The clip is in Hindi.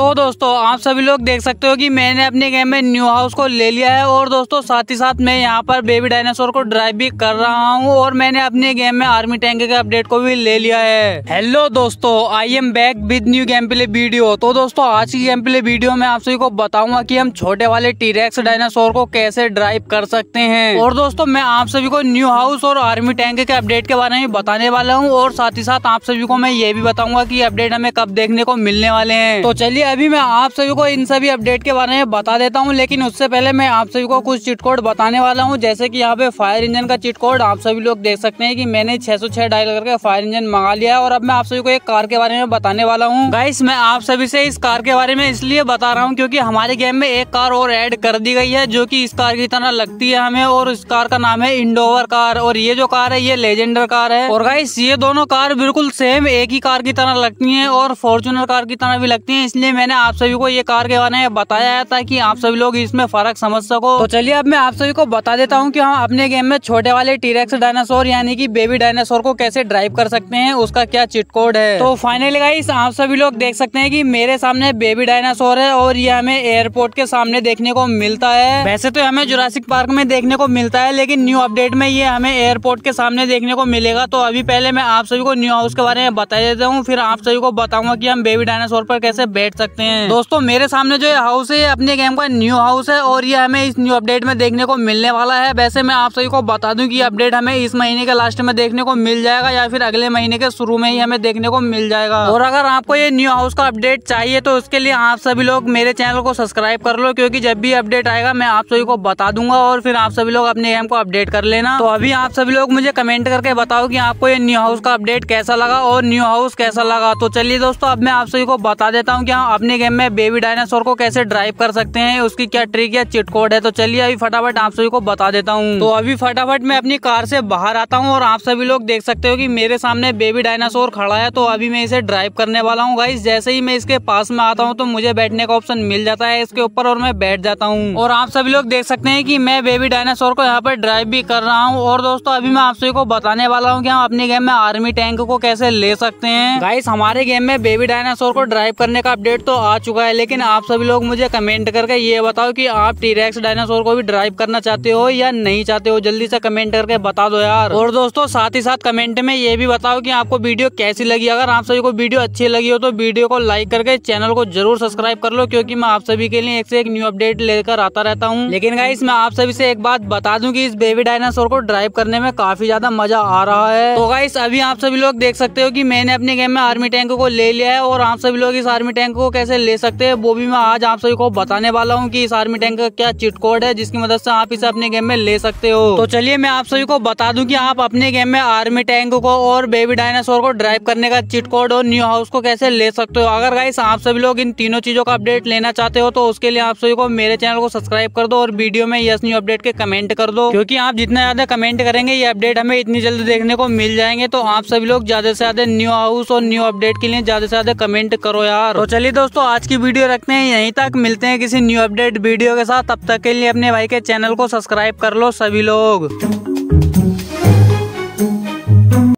तो दोस्तों आप सभी लोग देख सकते हो कि मैंने अपने गेम में न्यू हाउस को ले लिया है। और दोस्तों साथ ही साथ मैं यहाँ पर बेबी डायनासोर को ड्राइव भी कर रहा हूँ और मैंने अपने गेम में आर्मी टैंक के अपडेट को भी ले लिया है। हेलो दोस्तों, I am back with new game play video. तो दोस्तों आज की गेम प्ले वीडियो में आप सभी को बताऊंगा कि हम छोटे वाले टीरेक्स डायनासोर को कैसे ड्राइव कर सकते हैं। और दोस्तों मैं आप सभी को न्यू हाउस और आर्मी टैंक के अपडेट के बारे में बताने वाला हूँ और साथ ही साथ आप सभी को मैं ये भी बताऊंगा कि अपडेट हमें कब देखने को मिलने वाले हैं। तो चलिए अभी मैं आप सभी को इन सभी अपडेट के बारे में बता देता हूं, लेकिन उससे पहले मैं आप सभी को कुछ चीट कोड बताने वाला हूं। जैसे कि यहाँ पे फायर इंजन का चीट कोड आप सभी लोग देख सकते हैं कि मैंने 606 डायल करके फायर इंजन मंगा लिया है। और अब मैं आप सभी को एक कार के बारे में बताने वाला हूँ। गाइस मैं आप सभी से इस कार के बारे में इसलिए बता रहा हूँ क्योंकि हमारे गेम में एक कार और एड कर दी गई है जो की इस कार की तरह लगती है हमें, और इस कार का नाम है इंडोवर कार। और ये जो कार है ये लेजेंडर कार है। और गाइस ये दोनों कार बिल्कुल सेम एक ही कार की तरह लगती है और फॉर्चुनर कार की तरह भी लगती है, इसलिए मैंने आप सभी को ये कार के बारे में बताया ताकि आप सभी लोग इसमें फर्क समझ सको। तो चलिए अब मैं आप सभी को बता देता हूँ कि हम अपने गेम में छोटे वाले टीरेक्स डायनासोर यानी कि बेबी डायनासोर को कैसे ड्राइव कर सकते हैं, उसका क्या चिट कोड है। तो फाइनली गाइस आप सभी लोग देख सकते हैं कि मेरे सामने बेबी डायनासोर है और ये हमें एयरपोर्ट के सामने देखने को मिलता है। वैसे तो हमें जुरासिक पार्क में देखने को मिलता है, लेकिन न्यू अपडेट में ये हमें एयरपोर्ट के सामने देखने को मिलेगा। तो अभी पहले मैं आप सभी को न्यू हाउस के बारे में बता देता हूँ, फिर आप सभी को बताऊंगा कि हम बेबी डायनासोर पर कैसे बैठ सकते हैं। दोस्तों मेरे सामने जो ये हाउस है अपने गेम का न्यू हाउस है और ये हमें इस न्यू अपडेट में देखने को मिलने वाला है। वैसे मैं आप सभी को बता दूं कि अपडेट हमें इस महीने के लास्ट में देखने को मिल जाएगा या फिर अगले महीने के शुरू में ही हमें देखने को मिल जाएगा। और अगर आपको ये न्यू हाउस का अपडेट चाहिए तो उसके लिए आप सभी लोग मेरे चैनल को सब्सक्राइब कर लो, क्योंकि जब भी अपडेट आएगा मैं आप सभी को बता दूंगा और फिर आप सभी लोग अपने गेम को अपडेट कर लेना। तो अभी आप सभी लोग मुझे कमेंट करके बताओ कि आपको ये न्यू हाउस का अपडेट कैसा लगा और न्यू हाउस कैसा लगा। तो चलिए दोस्तों अब मैं आप सभी को बता देता हूँ कि हम अपने गेम में बेबी डायनासोर को कैसे ड्राइव कर सकते हैं, उसकी क्या ट्रिक या चिट कोड है। तो चलिए अभी फटाफट आप सभी को बता देता हूँ। तो अभी फटाफट मैं अपनी कार से बाहर आता हूँ और आप सभी लोग देख सकते हो कि मेरे सामने बेबी डायनासोर खड़ा है। तो अभी मैं इसे ड्राइव करने वाला हूँ। गाइस जैसे ही मैं इसके पास में आता हूँ तो मुझे बैठने का ऑप्शन मिल जाता है इसके ऊपर और मैं बैठ जाता हूँ। और आप सभी लोग देख सकते हैं कि मैं बेबी डायनासोर को यहाँ पर ड्राइव भी कर रहा हूँ। और दोस्तों अभी मैं आप सभी को बताने वाला हूँ कि हम अपने गेम में आर्मी टैंक को कैसे ले सकते हैं। गाइस हमारे गेम में बेबी डायनासोर को ड्राइव करने का अपडेट तो आ चुका है, लेकिन आप सभी लोग मुझे कमेंट करके ये बताओ कि आप टीरेक्स डायनासोर को भी ड्राइव करना चाहते हो या नहीं चाहते हो। जल्दी से कमेंट करके बता दो यार। और दोस्तों साथ ही साथ कमेंट में ये भी बताओ कि आपको वीडियो कैसी लगी। अगर आप सभी को वीडियो अच्छी लगी हो तो वीडियो को लाइक करके चैनल को जरूर सब्सक्राइब कर लो, क्योंकि मैं आप सभी के लिए एक से एक न्यू अपडेट लेकर आता रहता हूँ। लेकिन गाइस मैं आप सभी से एक बात बता दूं कि इस बेबी डायनासोर को ड्राइव करने में काफी ज्यादा मजा आ रहा है। तो गाइस अभी आप सभी लोग देख सकते हो कि मैंने अपने गेम में आर्मी टैंक को ले लिया है और आप सभी लोग इस आर्मी टैंक को कैसे ले सकते हैं वो भी मैं आज आप सभी को बताने वाला हूँ कि इस आर्मी टैंक का क्या चिट कोड है जिसकी मदद से आप इसे अपने गेम में ले सकते हो। तो चलिए मैं आप सभी को बता दूं कि आप अपने गेम में आर्मी टैंक को और बेबी डायनासोर को ड्राइव करने का चिट कोड और न्यू हाउस को कैसे ले सकते हो। अगर गाइस आप सभी लोग इन तीनों चीजों का अपडेट लेना चाहते हो तो उसके लिए आप सभी को मेरे चैनल को सब्सक्राइब कर दो और वीडियो में यस न्यू अपडेट के कमेंट कर दो, क्योंकि आप जितना ज्यादा कमेंट करेंगे ये अपडेट हमें इतनी जल्दी देखने को मिल जाएंगे। तो आप सभी लोग ज्यादा से ज्यादा न्यू हाउस और न्यू अपडेट के लिए ज्यादा से ज्यादा कमेंट करो यार। तो चलिए दोस्तों आज की वीडियो रखते हैं यहीं तक, मिलते हैं किसी न्यू अपडेट वीडियो के साथ। तब तक के लिए अपने भाई के चैनल को सब्सक्राइब कर लो सभी लोग।